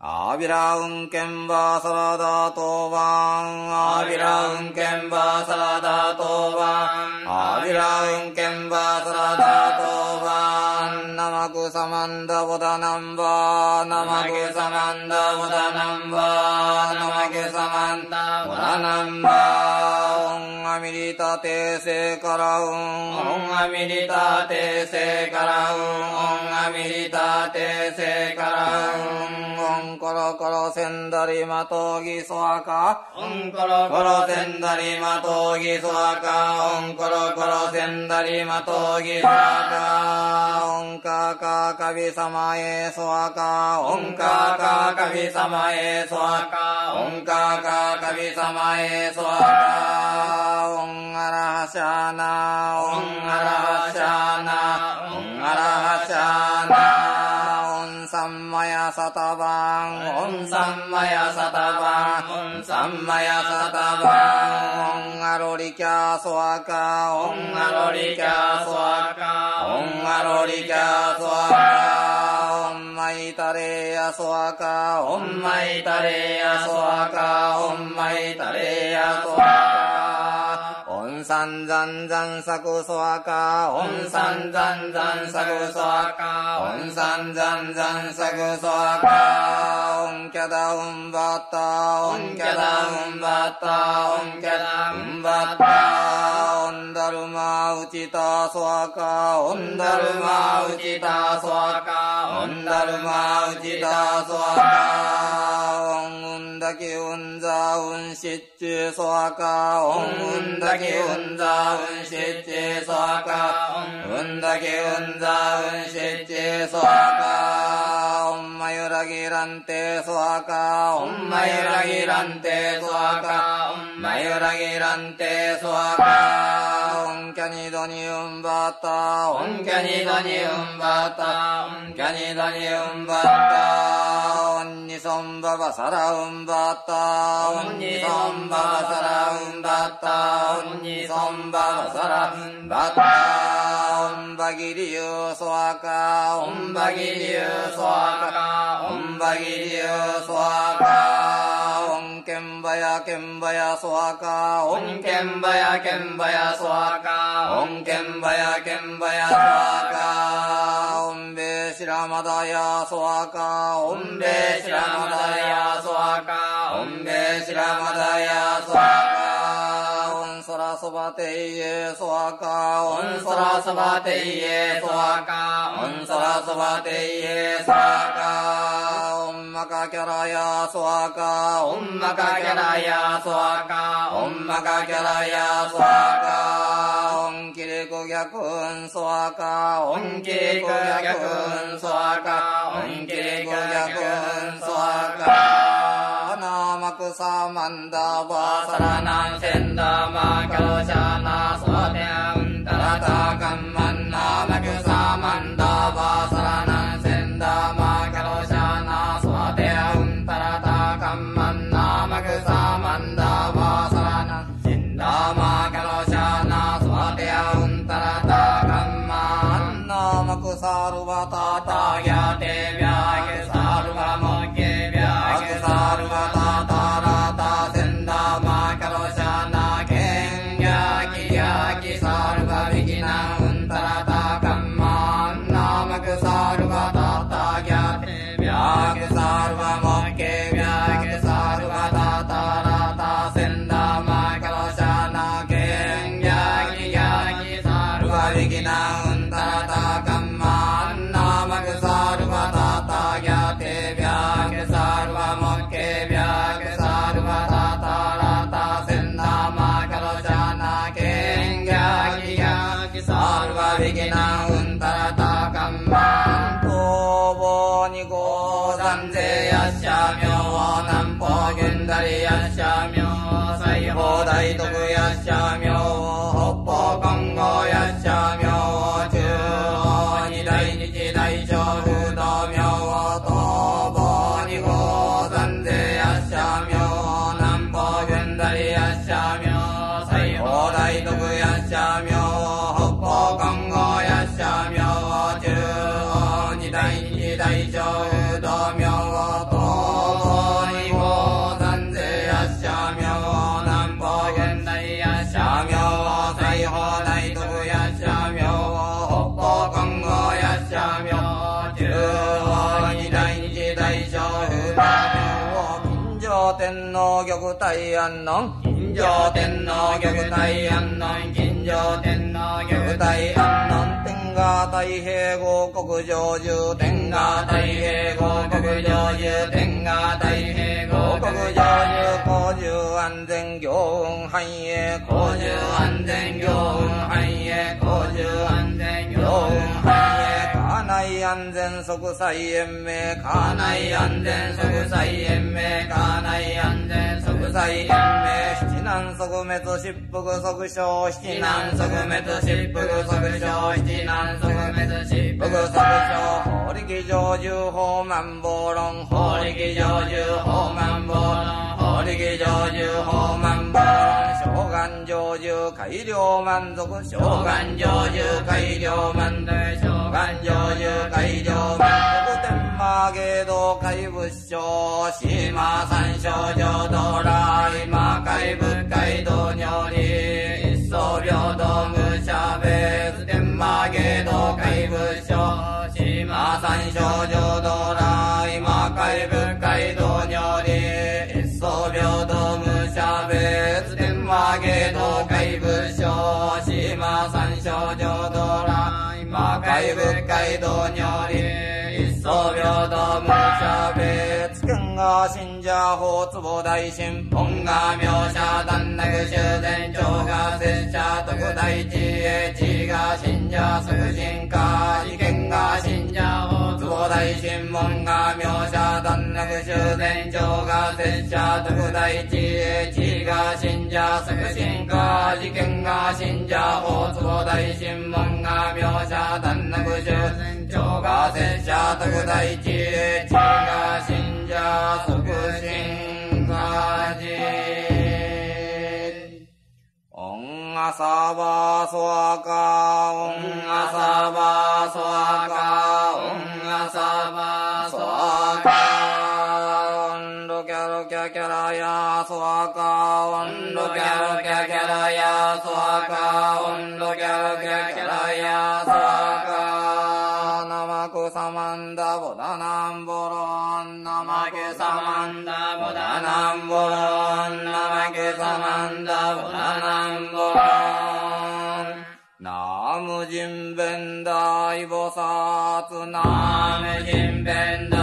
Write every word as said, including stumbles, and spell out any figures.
アビラウンケンバサラダトワンアビラウンケンバサラダトワンアビラウンケンバサラダトワンナマクサマンダボダナンバナマクサマンダボダナンバナマクサマンダボダナンバオンアミリタテセカラウンオンアミリタテセカラウンオンアミリタテセカラウンコロコロセンダリマトギソワカオンコロコロセンダリマトギソワカオンコロコロセンダリマトギソワカオンカカカビサマエソワカオンカカカビサマエソワカオンカカカビサマエソワカオンアラハシャナオンアラハシャナオンアラハシャナサンマヤサタバンオンサンマヤサタバンオンサンマヤサタバンオンアロリキャソワカオンアロリキャソワカオンアロリキャソワカオンマイタレヤソワカオンマイタレヤソワカオンマイタレヤソワカオンサンザンザンサクソワカオンサンザンザンサクソワカオンサンザンザンサクソワカオンキャダウンバッタオンキャダウンバッタオンキャダウンバッタオンダルマウチタソワカオンダルマウチタソワカオンダルマウチタソワカオンウンダキウンザウンシッチソワカオンウンダキウンザウンシッチソワカオンウンダキウンザウンシッチソワカオンマユラギランテソワカオンマユラギランテソワカオンマユラギランテソワカオンキャニドニウンバッタオンキャニドニウンバッタオンキャニドニウンバッタオンニソンババサラウンバッタオンニソンババサラウンバッタオンニソンババサラウンバッタオンバギリユソワカオンバギリユソワカオンバギリユソワカオンケンバヤケンバヤソワカオンケンバヤケンバヤソワカオンケンバヤケンバヤソワカオンベシラマダヤソワカオンベシラマダヤソワカオンベシラマダヤソワカオンソラソバテイエソワカオンソラソバテイエソワカオンソラソバテイエソワカオンマカキャラヤソワカオンマカキャラヤソワカオンマカキャラヤソワカオンキリコギャクンソワカオンキリコギャクンソワカオンキリコギャクンソワカナマクサマンダバサラナンセンダマキャロシャナソワテンタラタカンマンナマクサマンダバサラナンセンダマキャロシャナサルバタタギャテビャゲサルバモケビャゲサルバタタラタセンダマカロシャナケンギャキギャキサルバビキナウンタラタカンマンナマクサルバタタギャテビャゲサルバモケビャゲサルバタタラタセンダマカロシャナケンギャキギャキサルバビキナウンタラタ大丈夫、道明をと大安の金城天皇玉大安の金城天皇玉大安の天下太平五国常住天下太平五国常住天下太平五国常住公衆安全行運繁栄公衆安全行運繁栄公衆安全行運繁栄安全即災延命家内安全即災延命家内安全即災延命七難即滅疾伏即傷七難即滅疾伏即傷七難即滅疾伏即傷法力成就法萬法論法力成就法萬法論法力成就法萬法論諸願成就改良満足諸願成就改良満足諸願成就改良満足天魔芸道怪物商島三少浄土羅今怪物怪道如理一層平等無差別天魔芸道怪物商島三少浄土羅今怪物怪道如理一層平等無差別天魔芸道怪物商島三少浄土羅魔界仏界道により一層平等無差別天が信者法壺大神本が妙者断なく修善長が拙者特大知恵知が信者促進化意見が信者法壺大神本が妙者断なく修善長が拙者特大知恵知が信者促進化意見が信者法壺大神本が妙者断なく修善長が拙者特大知恵知が信者促進化人オンアサバソアカオンアサバソアカオンアサバソアカオンロキャロキャキャラヤソアカオンロキャロキャキャラヤソアカオンロキャロキャキャラヤソアカナマコサマンダボダナンボロンナマコサマンダボダナンボロンナマコサマンダボダナンボロンナムジンベンダイボサツナムジンベンダ